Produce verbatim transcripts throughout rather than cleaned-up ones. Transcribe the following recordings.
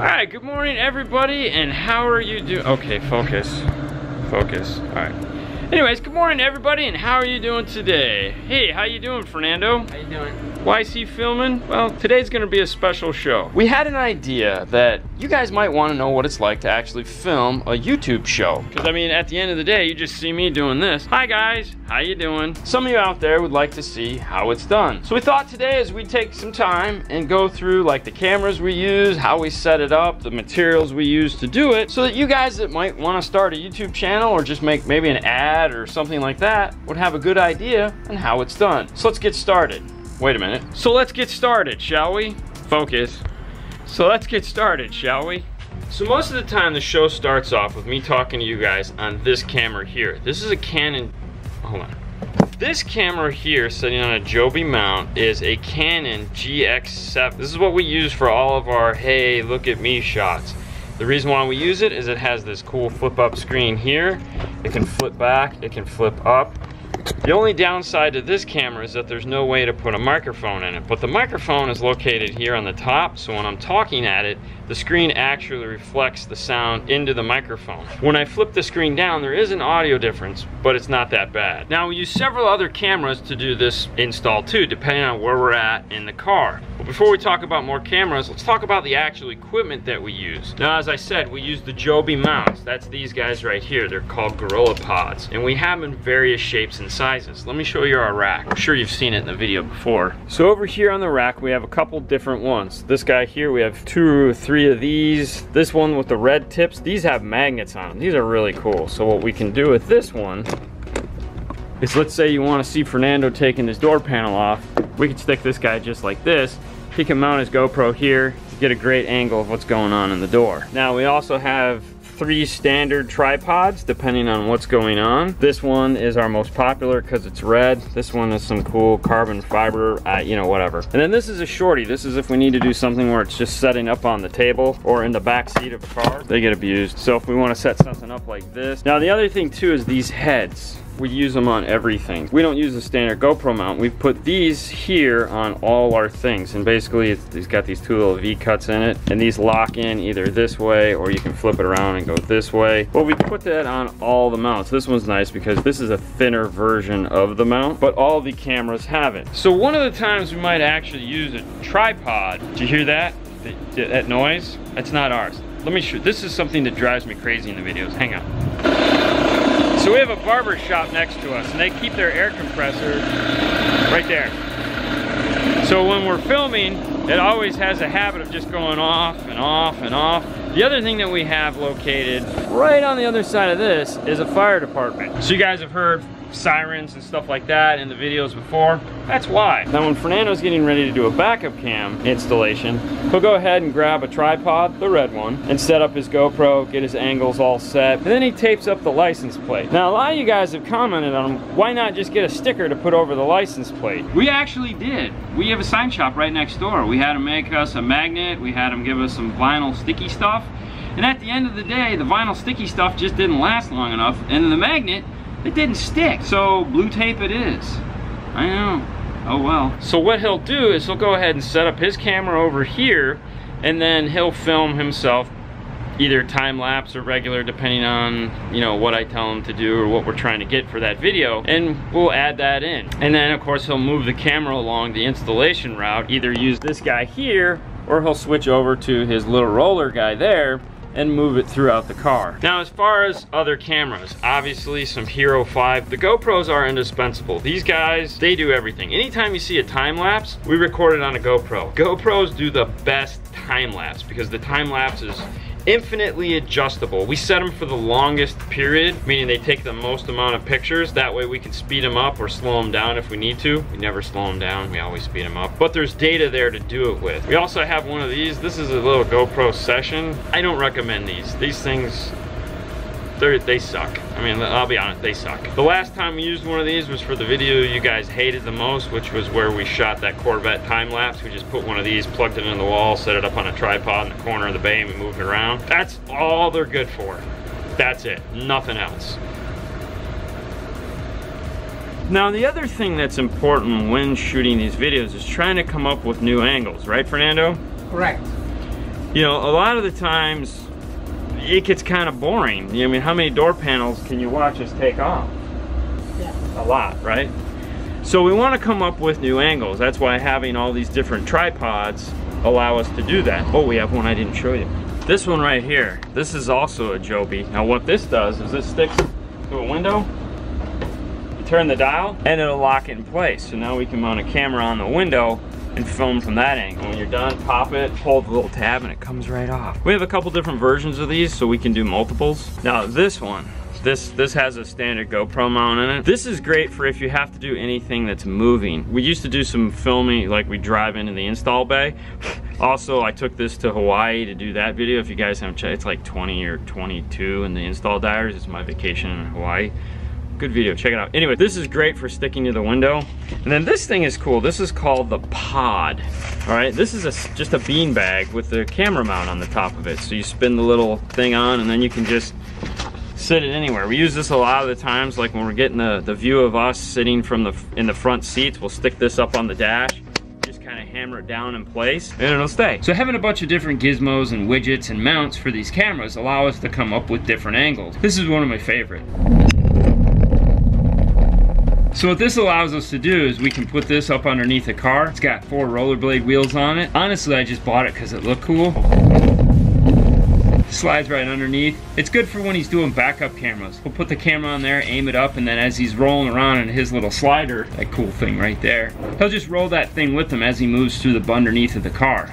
Alright, good morning everybody, and how are you doing? Okay, focus. Focus. Alright. Anyways, good morning everybody, and how are you doing today? Hey, how you doing, Fernando? How you doing? Why is he filming? Well, today's gonna be a special show. We had an idea that you guys might wanna know what it's like to actually film a YouTube show. Cause I mean, at the end of the day, you just see me doing this. Hi guys, how you doing? Some of you out there would like to see how it's done. So we thought today is we'd take some time and go through like the cameras we use, how we set it up, the materials we use to do it, so that you guys that might wanna start a YouTube channel or just make maybe an ad or something like that would have a good idea on how it's done. So let's get started. Wait a minute. So let's get started, shall we? Focus. So let's get started, shall we? So most of the time the show starts off with me talking to you guys on this camera here. This is a Canon, hold on. This camera here sitting on a Joby mount is a Canon G X seven. This is what we use for all of our, hey, look at me shots. The reason why we use it is it has this cool flip up screen here. It can flip back, it can flip up. The only downside to this camera is that there's no way to put a microphone in it, but the microphone is located here on the top, so when I'm talking at it, the screen actually reflects the sound into the microphone. When I flip the screen down, there is an audio difference, but it's not that bad. Now, we use several other cameras to do this install too, depending on where we're at in the car. But before we talk about more cameras, let's talk about the actual equipment that we use. Now, as I said, we use the Joby mounts. That's these guys right here. They're called Gorilla Pods, and we have them in various shapes and sizes. Let me show you our rack. I'm sure you've seen it in the video before. So over here on the rack, we have a couple different ones. This guy here, we have two or three of these. This one with the red tips, these have magnets on them. These are really cool. So what we can do with this one is, let's say you want to see Fernando taking his door panel off. We can stick this guy just like this. He can mount his GoPro here to get a great angle of what's going on in the door. Now we also have three standard tripods depending on what's going on. This one is our most popular because it's red. This one is some cool carbon fiber, uh, you know, whatever. And then this is a shorty. This is if we need to do something where it's just setting up on the table or in the back seat of a car. They get abused. So if we want to set something up like this. Now the other thing too is these heads. We use them on everything. We don't use the standard GoPro mount. We've put these here on all our things, and basically it's, it's got these two little V cuts in it, and these lock in either this way or you can flip it around and go this way. Well, we put that on all the mounts. This one's nice because this is a thinner version of the mount, but all the cameras have it. So one of the times we might actually use a tripod. Did you hear that? That noise? That's not ours. Let me shoot. This is something that drives me crazy in the videos. Hang on. So we have a barber shop next to us, and they keep their air compressor right there. So when we're filming, it always has a habit of just going off and off and off. The other thing that we have located right on the other side of this is a fire department. So you guys have heard sirens and stuff like that in the videos before. That's why. Now when Fernando's getting ready to do a backup cam installation, he'll go ahead and grab a tripod, the red one, and set up his GoPro, get his angles all set, and then he tapes up the license plate. Now a lot of you guys have commented on him, why not just get a sticker to put over the license plate? We actually did. We have a sign shop right next door. We had him make us a magnet, we had him give us some vinyl sticky stuff, and at the end of the day, the vinyl sticky stuff just didn't last long enough, and the magnet, it didn't stick, so blue tape it is. I know, oh well. So what he'll do is he'll go ahead and set up his camera over here, and then he'll film himself, either time-lapse or regular, depending on, you know, what I tell him to do or what we're trying to get for that video, and we'll add that in. And then of course he'll move the camera along the installation route, either use this guy here, or he'll switch over to his little roller guy there, and move it throughout the car. Now as far as other cameras, obviously some Hero five, the GoPros are indispensable. These guys, they do everything. Anytime you see a time lapse, we record it on a GoPro. GoPros do the best time lapse because the time lapse is infinitely adjustable. We set them for the longest period, meaning they take the most amount of pictures. That way we can speed them up or slow them down if we need to. We never slow them down, we always speed them up. But there's data there to do it with. We also have one of these. This is a little GoPro session. I don't recommend these. These things, they suck. I mean, I'll be honest, they suck. The last time we used one of these was for the video you guys hated the most, which was where we shot that Corvette time-lapse. We just put one of these, plugged it in the wall, set it up on a tripod in the corner of the bay, and we moved it around. That's all they're good for. That's it, nothing else. Now, the other thing that's important when shooting these videos is trying to come up with new angles, right, Fernando? Correct. you know, a lot of the times it gets kind of boring. You know, I mean, how many door panels can you watch us take off? Yeah. A lot, right? So we want to come up with new angles. That's why having all these different tripods allow us to do that. Oh, we have one I didn't show you. This one right here, this is also a Joby. Now what this does is this sticks to a window, you turn the dial, and it'll lock it in place. So now we can mount a camera on the window and film from that angle. When you're done, pop it, hold the little tab, and it comes right off. We have a couple different versions of these, so we can do multiples. Now this one, This this has a standard GoPro mount in it. This is great for if you have to do anything that's moving. We used to do some filming, like we drive into the install bay. Also, I took this to Hawaii to do that video. If you guys haven't checked, it's like twenty or twenty-two in the install diaries. It's my vacation in Hawaii. Good video, check it out. Anyway, this is great for sticking to the window. And then this thing is cool. This is called the pod. All right, this is a, just a bean bag with the camera mount on the top of it. So you spin the little thing on and then you can just sit it anywhere. We use this a lot of the times, like when we're getting the, the view of us sitting from the in the front seats, we'll stick this up on the dash, just kind of hammer it down in place, and it'll stay. So having a bunch of different gizmos and widgets and mounts for these cameras allow us to come up with different angles. This is one of my favorite. So what this allows us to do is we can put this up underneath a car. It's got four rollerblade wheels on it. Honestly, I just bought it because it looked cool. Slides right underneath. It's good for when he's doing backup cameras. We'll put the camera on there, aim it up, and then as he's rolling around in his little slider, that cool thing right there, he'll just roll that thing with him as he moves through the underneath of the car.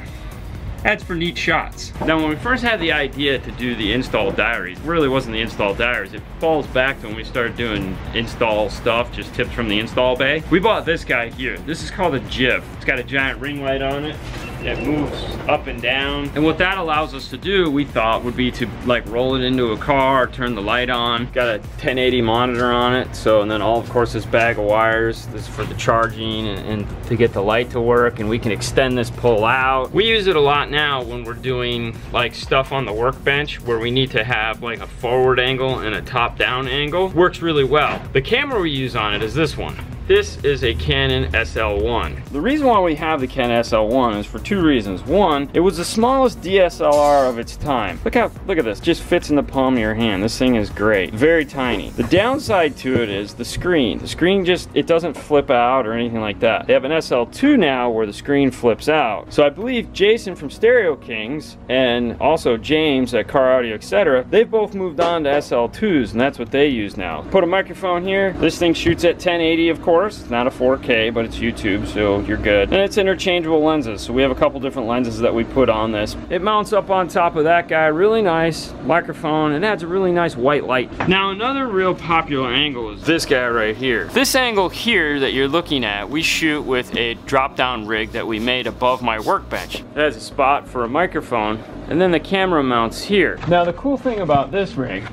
That's for neat shots. Now when we first had the idea to do the install diaries, it really wasn't the install diaries, it falls back to when we started doing install stuff, just tips from the install bay. We bought this guy here. This is called a jib. It's got a giant ring light on it. It moves up and down. And what that allows us to do, we thought, would be to like roll it into a car, turn the light on. Got a ten eighty monitor on it. So, and then all, of course, this bag of wires, this is for the charging and, and to get the light to work. And we can extend this pull out. We use it a lot now when we're doing like stuff on the workbench where we need to have like a forward angle and a top down angle. Works really well. The camera we use on it is this one. This is a Canon S L one. The reason why we have the Canon S L one is for two reasons. One, it was the smallest D S L R of its time. Look how, look at this, just fits in the palm of your hand. This thing is great, very tiny. The downside to it is the screen. The screen just, it doesn't flip out or anything like that. They have an S L two now where the screen flips out. So I believe Jason from Stereo Kings and also James at Car Audio, et cetera, they've both moved on to S L twos and that's what they use now. Put a microphone here, this thing shoots at ten eighty, of course. It's not a four K, but it's YouTube, so you're good. And it's interchangeable lenses, so we have a couple different lenses that we put on this. It mounts up on top of that guy, really nice microphone, and adds a really nice white light. Now another real popular angle is this guy right here. This angle here that you're looking at, we shoot with a drop-down rig that we made above my workbench. It has a spot for a microphone, and then the camera mounts here. Now the cool thing about this rig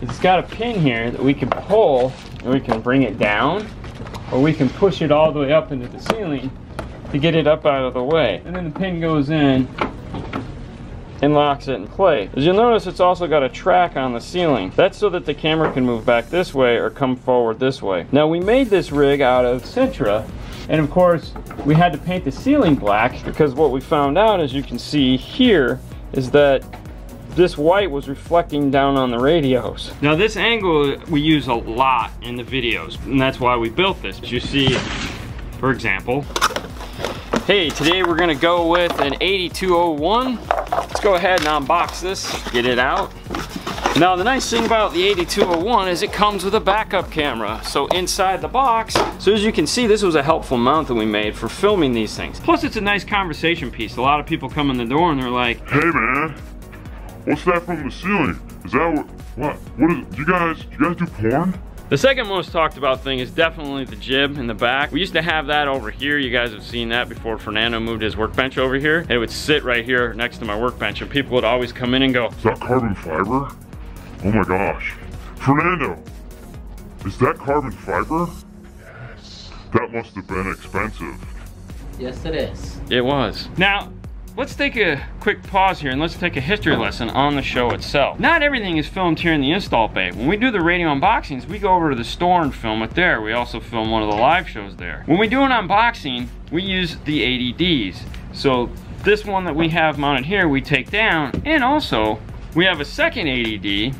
is it's got a pin here that we can pull, and we can bring it down, or we can push it all the way up into the ceiling to get it up out of the way. And then the pin goes in and locks it in place. As you'll notice, it's also got a track on the ceiling. That's so that the camera can move back this way or come forward this way. Now we made this rig out of Sentra, and of course we had to paint the ceiling black because what we found out, as you can see here, is that this white was reflecting down on the radios. Now this angle we use a lot in the videos, and that's why we built this. As you see, for example, hey, today we're gonna go with an eighty-two oh one. Let's go ahead and unbox this, get it out. Now the nice thing about the eighty-two oh one is it comes with a backup camera. So inside the box, so as you can see, this was a helpful mount that we made for filming these things. Plus it's a nice conversation piece. A lot of people come in the door and they're like, hey man, what's that from the ceiling? Is that what, what, what is, you guys, you guys do porn? The second most talked about thing is definitely the jib in the back. We used to have that over here. You guys have seen that before Fernando moved his workbench over here. And it would sit right here next to my workbench and people would always come in and go, is that carbon fiber? Oh my gosh. Fernando, is that carbon fiber? Yes. That must have been expensive. Yes, it is. It was. Now, let's take a quick pause here and let's take a history lesson on the show itself. Not everything is filmed here in the install bay. When we do the radio unboxings, we go over to the store and film it there. We also film one of the live shows there. When we do an unboxing, we use the A D Ds. So this one that we have mounted here we take down, and also we have a second A D D.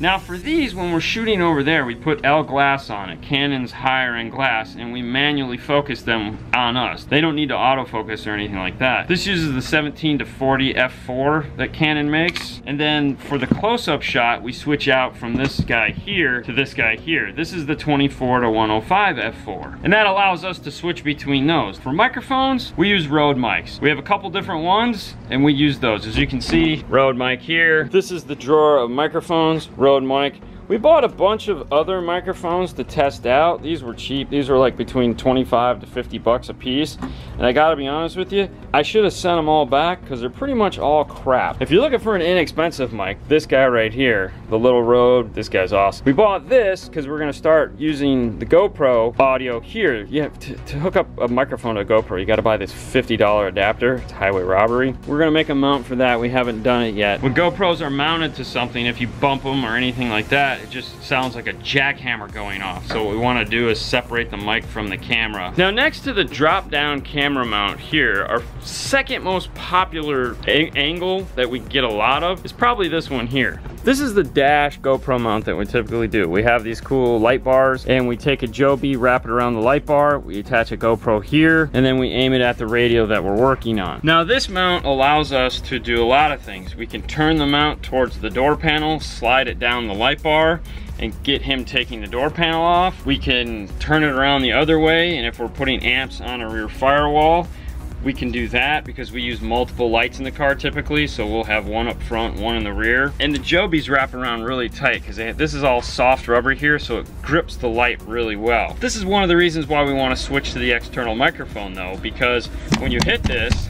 Now for these, when we're shooting over there, we put L glass on it, Canon's higher end glass, and we manually focus them on us. They don't need to autofocus or anything like that. This uses the seventeen to forty f four that Canon makes. And then for the close-up shot, we switch out from this guy here to this guy here. This is the twenty-four to one oh five f four. And that allows us to switch between those. For microphones, we use Rode mics. We have a couple different ones, and we use those. As you can see, Rode mic here. This is the drawer of microphones. Rode mic. We bought a bunch of other microphones to test out. These were cheap. These were like between twenty-five to fifty bucks a piece. And I gotta be honest with you, I should have sent them all back because they're pretty much all crap. If you're looking for an inexpensive mic, this guy right here, the little Rode, this guy's awesome. We bought this because we're gonna start using the GoPro audio here. You have to, to hook up a microphone to a GoPro, you gotta buy this fifty dollar adapter. It's highway robbery. We're gonna make a mount for that. We haven't done it yet. When GoPros are mounted to something, if you bump them or anything like that, it just sounds like a jackhammer going off. So what we want to do is separate the mic from the camera. Now next to the drop down camera mount here, our second most popular angle that we get a lot of is probably this one here. This is the dash GoPro mount that we typically do. We have these cool light bars, and we take a Joby, wrap it around the light bar, we attach a GoPro here, and then we aim it at the radio that we're working on. Now this mount allows us to do a lot of things. We can turn the mount towards the door panel, slide it down the light bar, and get him taking the door panel off. We can turn it around the other way, and if we're putting amps on a rear firewall, we can do that because we use multiple lights in the car typically, so we'll have one up front, one in the rear. And the Jobies wrap around really tight because this is all soft rubber here, so it grips the light really well. This is one of the reasons why we want to switch to the external microphone though, because when you hit this,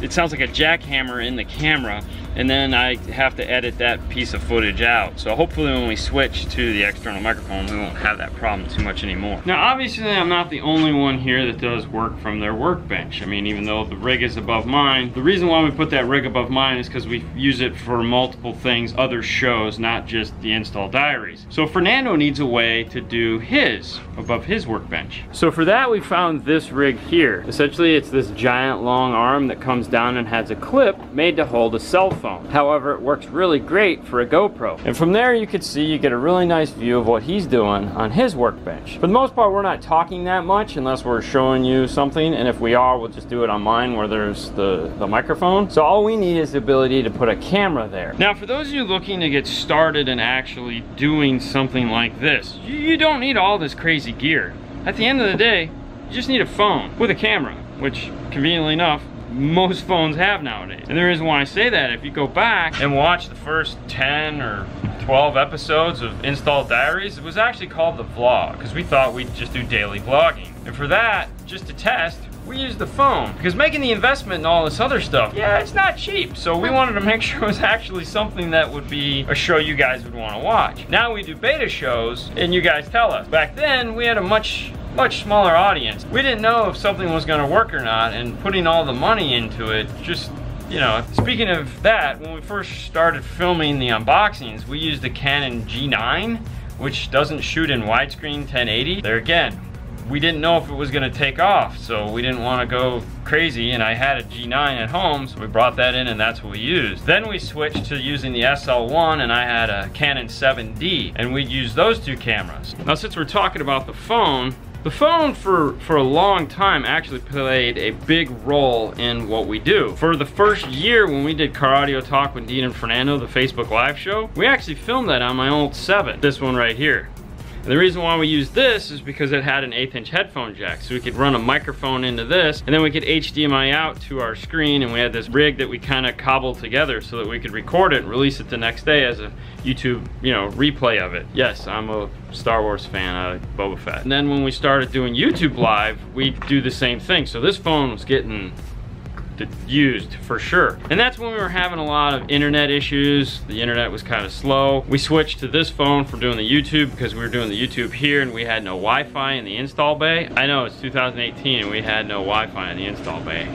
it sounds like a jackhammer in the camera, and then I have to edit that piece of footage out. So hopefully when we switch to the external microphone, we won't have that problem too much anymore. Now obviously I'm not the only one here that does work from their workbench. I mean, even though the rig is above mine, the reason why we put that rig above mine is because we use it for multiple things, other shows, not just the install diaries. So Fernando needs a way to do his above his workbench. So for that we found this rig here. Essentially it's this giant long arm that comes down and has a clip made to hold a cell phone. However, it works really great for a GoPro. And from there you can see you get a really nice view of what he's doing on his workbench. For the most part we're not talking that much unless we're showing you something, and if we are, we'll just do it on mine where there's the, the microphone. So all we need is the ability to put a camera there. Now for those of you looking to get started and actually doing something like this, you, you don't need all this crazy gear. At the end of the day, you just need a phone with a camera, which conveniently enough, most phones have nowadays. And the reason why I say that, if you go back and watch the first ten or twelve episodes of Install Diaries, it was actually called the vlog, because we thought we'd just do daily vlogging. And for that, just to test, we used the phone, because making the investment and all this other stuff, yeah, it's not cheap. So we wanted to make sure it was actually something that would be a show you guys would want to watch. Now we do beta shows, and you guys tell us. Back then, we had a much much smaller audience. We didn't know if something was gonna work or not, and putting all the money into it just, you know. Speaking of that, when we first started filming the unboxings, we used the Canon G nine, which doesn't shoot in widescreen ten eighty. There again, we didn't know if it was gonna take off, so we didn't wanna go crazy, and I had a G nine at home, so we brought that in and that's what we used. Then we switched to using the S L one, and I had a Canon seven D, and we'd use those two cameras. Now since we're talking about the phone, the phone for, for a long time actually played a big role in what we do. For the first year when we did Car Audio Talk with Dean and Fernando, the Facebook Live show, we actually filmed that on my old seven, this one right here. And the reason why we used this is because it had an eighth inch headphone jack, so we could run a microphone into this, and then we could H D M I out to our screen, and we had this rig that we kind of cobbled together so that we could record it and release it the next day as a YouTube, you know, replay of it. Yes, I'm a Star Wars fan, I like Boba Fett. And then when we started doing YouTube Live, we do the same thing, so this phone was getting used for sure. And that's when we were having a lot of internet issues. The internet was kind of slow. We switched to this phone for doing the YouTube because we were doing the YouTube here and we had no Wi-Fi in the install bay. I know it's two thousand eighteen and we had no Wi-Fi in the install bay.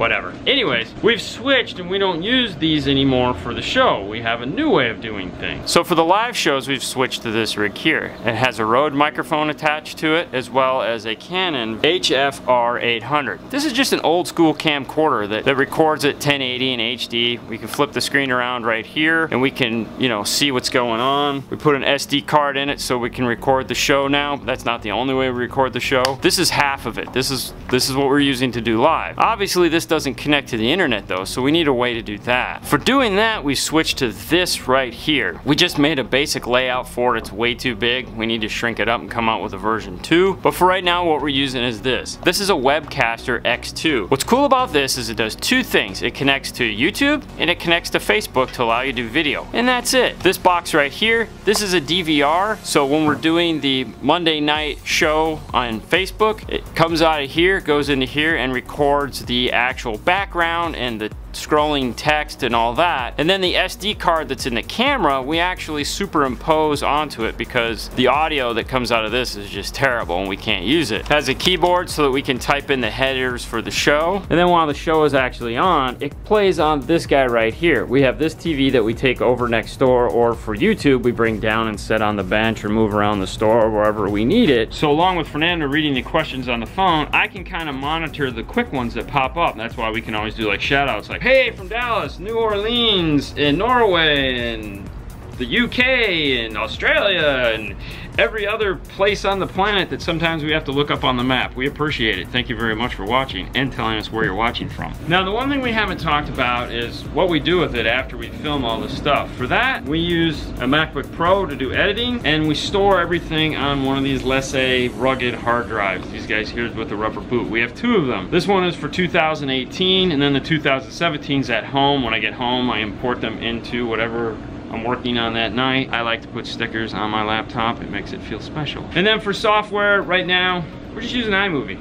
whatever. Anyways, we've switched and we don't use these anymore for the show. We have a new way of doing things. So for the live shows, we've switched to this rig here. It has a Rode microphone attached to it, as well as a Canon H F R eight hundred. This is just an old school camcorder that, that records at ten eighty in H D. We can flip the screen around right here and we can, you know, see what's going on. We put an S D card in it so we can record the show now. That's not the only way we record the show. This is half of it. This is, this is what we're using to do live. Obviously this doesn't connect to the internet though, so we need a way to do that. For doing that, we switched to this right here. We just made a basic layout for it. It's way too big. We need to shrink it up and come out with a version two. But for right now, what we're using is this. This is a Webcaster X two. What's cool about this is it does two things. It connects to YouTube and it connects to Facebook to allow you to do video. And that's it. This box right here, this is a D V R. So when we're doing the Monday night show on Facebook, it comes out of here, goes into here and records the actual background and the scrolling text and all that. And then the S D card that's in the camera, we actually superimpose onto it because the audio that comes out of this is just terrible and we can't use it. It has a keyboard so that we can type in the headers for the show. And then while the show is actually on, it plays on this guy right here. We have this T V that we take over next door, or for YouTube, we bring down and set on the bench or move around the store or wherever we need it. So along with Fernando reading the questions on the phone, I can kind of monitor the quick ones that pop up. That's why we can always do like shout outs like, hey, from Dallas, New Orleans, and Norway, and the U K, and Australia, and every other place on the planet that sometimes we have to look up on the map. We appreciate it. Thank you very much for watching and telling us where you're watching from. Now, the one thing we haven't talked about is what we do with it after we film all this stuff. For that, we use a MacBook Pro to do editing, and we store everything on one of these Lessee rugged hard drives. These guys here's with the rubber boot. We have two of them. This one is for two thousand eighteen, and then the two thousand seventeen's at home. When I get home, I import them into whatever I'm working on that night. I like to put stickers on my laptop. It makes it feel special. And then for software, right now, we're just using iMovie.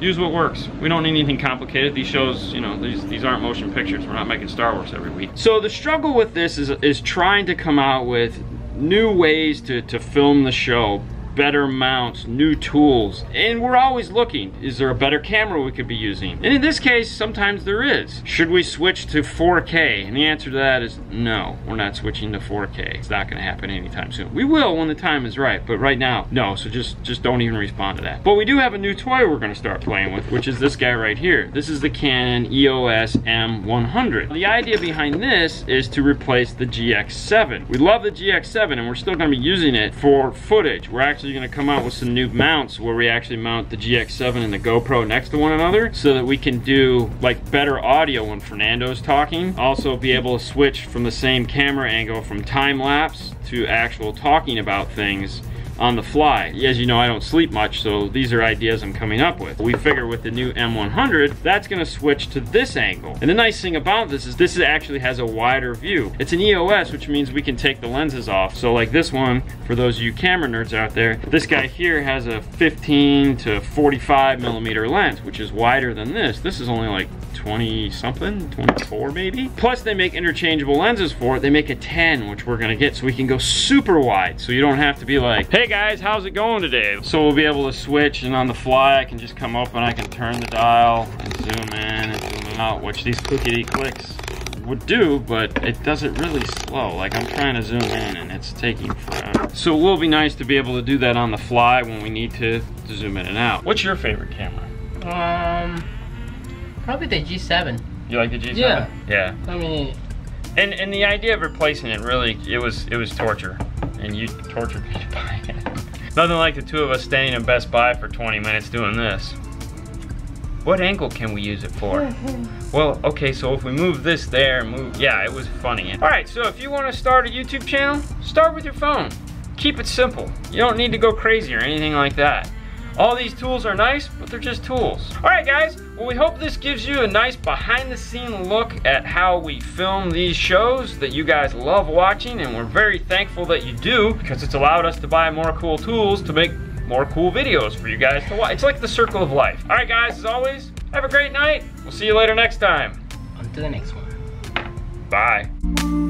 Use what works. We don't need anything complicated. These shows, you know, these, these aren't motion pictures. We're not making Star Wars every week. So the struggle with this is, is trying to come out with new ways to, to film the show, better mounts, new tools, and we're always looking. Is there a better camera we could be using? And in this case, sometimes there is. Should we switch to four K? And the answer to that is no, we're not switching to four K. It's not gonna happen anytime soon. We will when the time is right, but right now, no, so just, just don't even respond to that. But we do have a new toy we're gonna start playing with, which is this guy right here. This is the Canon E O S M one hundred. The idea behind this is to replace the G X seven. We love the G X seven and we're still gonna be using it for footage. We're actually going to come out with some new mounts where we actually mount the G X seven and the GoPro next to one another so that we can do like better audio when Fernando's talking. Also be able to switch from the same camera angle from time lapse to actual talking about things on the fly. As you know, I don't sleep much, so these are ideas I'm coming up with. We figure with the new M one hundred, that's gonna switch to this angle. And the nice thing about this is this actually has a wider view. It's an E O S, which means we can take the lenses off. So like this one, for those of you camera nerds out there, this guy here has a fifteen to forty-five millimeter lens, which is wider than this. This is only like twenty something, twenty-four maybe. Plus they make interchangeable lenses for it. They make a ten, which we're gonna get, so we can go super wide. So you don't have to be like, hey guys, how's it going today? So we'll be able to switch, and on the fly, I can just come up and I can turn the dial and zoom in and zoom out, which these clickety clicks would do, but it does it really slow. Like I'm trying to zoom in and it's taking forever. So it will be nice to be able to do that on the fly when we need to, to zoom in and out. What's your favorite camera? Um, probably the G seven. You like the G seven? Yeah. Yeah. I mean, and and the idea of replacing it really, it was it was torture, and you tortured me by it. Nothing like the two of us staying in Best Buy for twenty minutes doing this. What angle can we use it for? Well, okay, so if we move this there, move, yeah, it was funny. All right, so if you want to start a YouTube channel, start with your phone. Keep it simple. You don't need to go crazy or anything like that. All these tools are nice, but they're just tools. All right, guys, well, we hope this gives you a nice behind-the-scene look at how we film these shows that you guys love watching, and we're very thankful that you do, because it's allowed us to buy more cool tools to make more cool videos for you guys to watch. It's like the circle of life. All right, guys, as always, have a great night. We'll see you later next time. On to the next one. Bye.